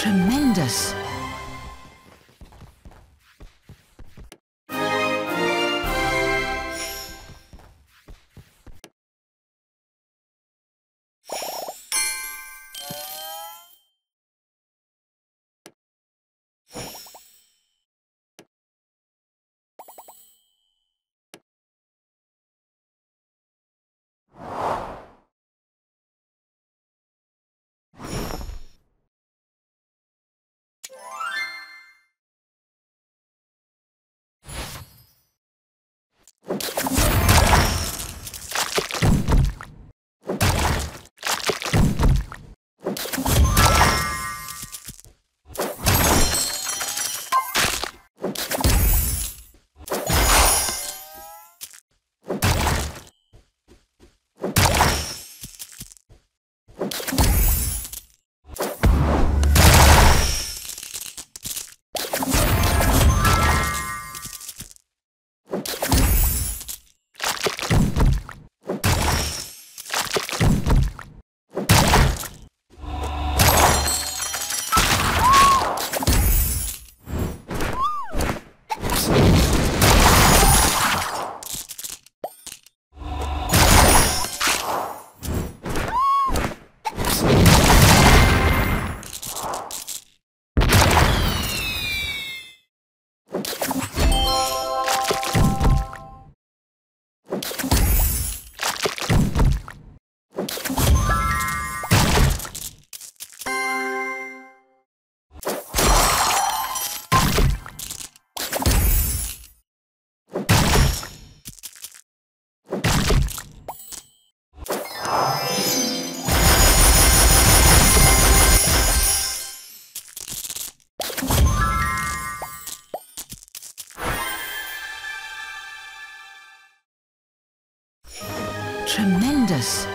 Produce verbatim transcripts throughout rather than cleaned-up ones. Tremendous. Tremendous.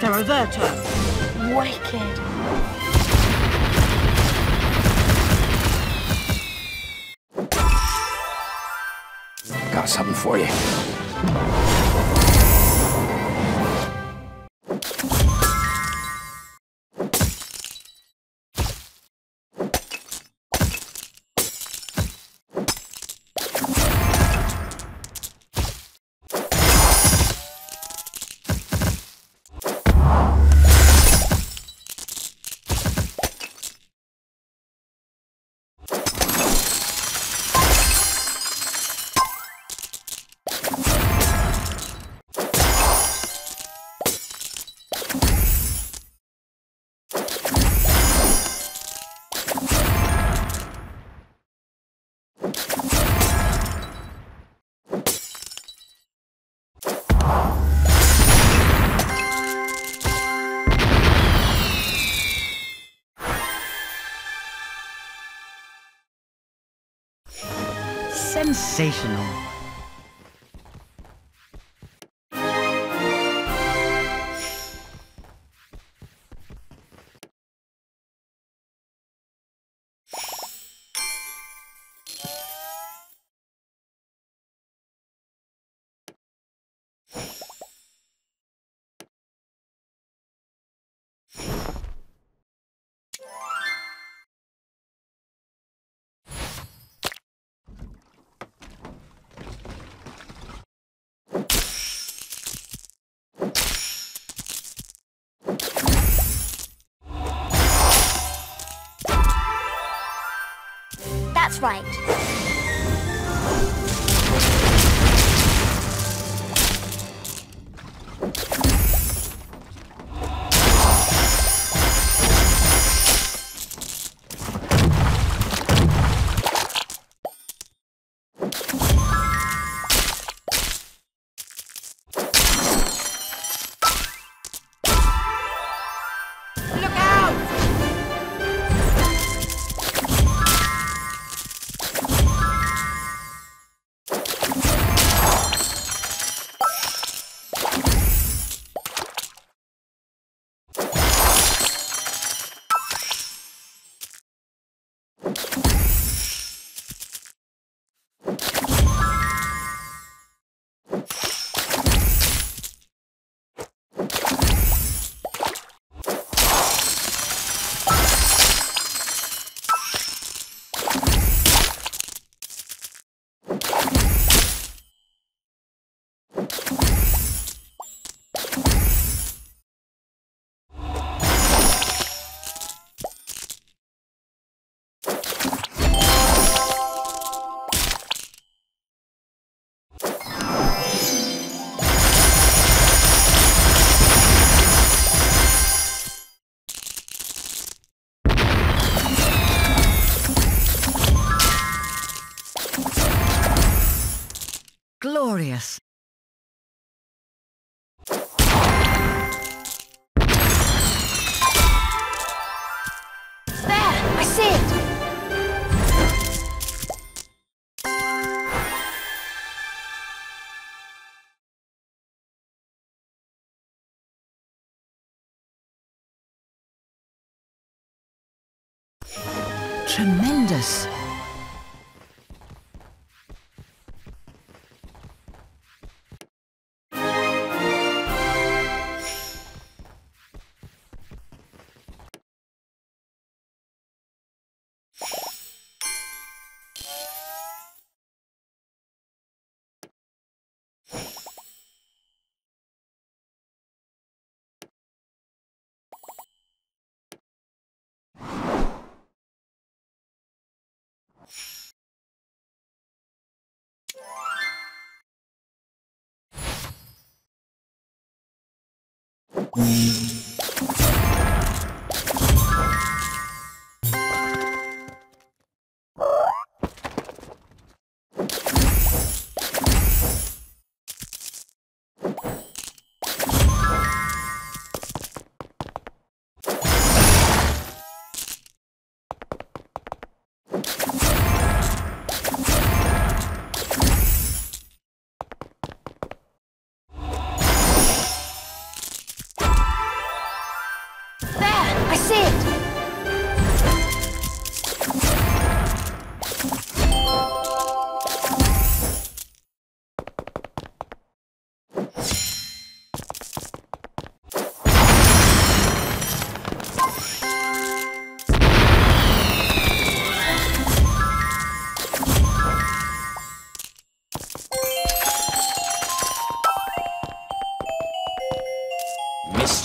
Saraverta. Wicked. Got something for you. Sensational. That's right. Glorious. Tremendous.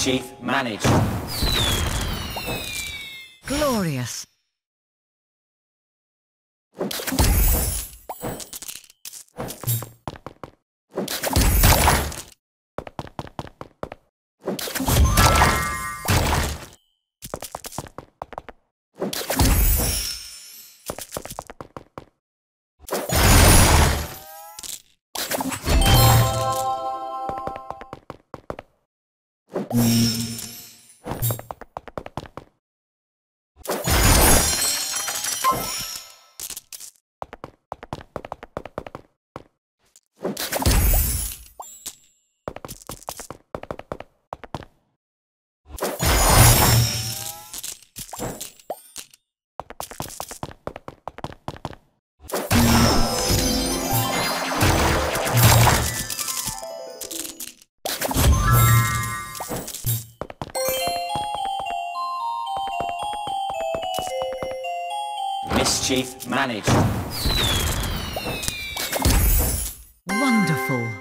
Chief managed. Glorious. Chief managed. Wonderful.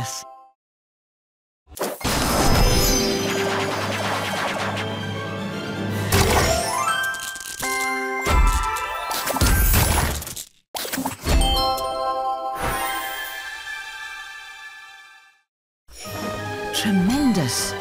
genius. Tremendous.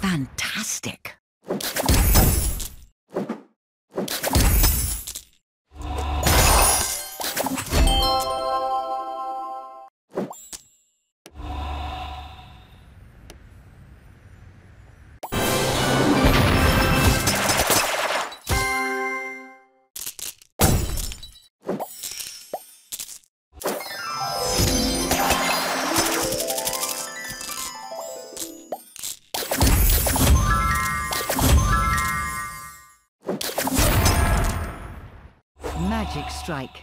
Fantastic. Magic strike.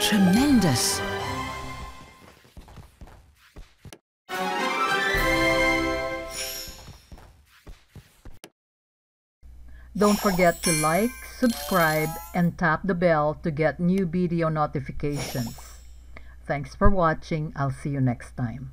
Tremendous. Don't forget to like, subscribe, and tap the bell to get new video notifications. Thanks for watching. I'll see you next time.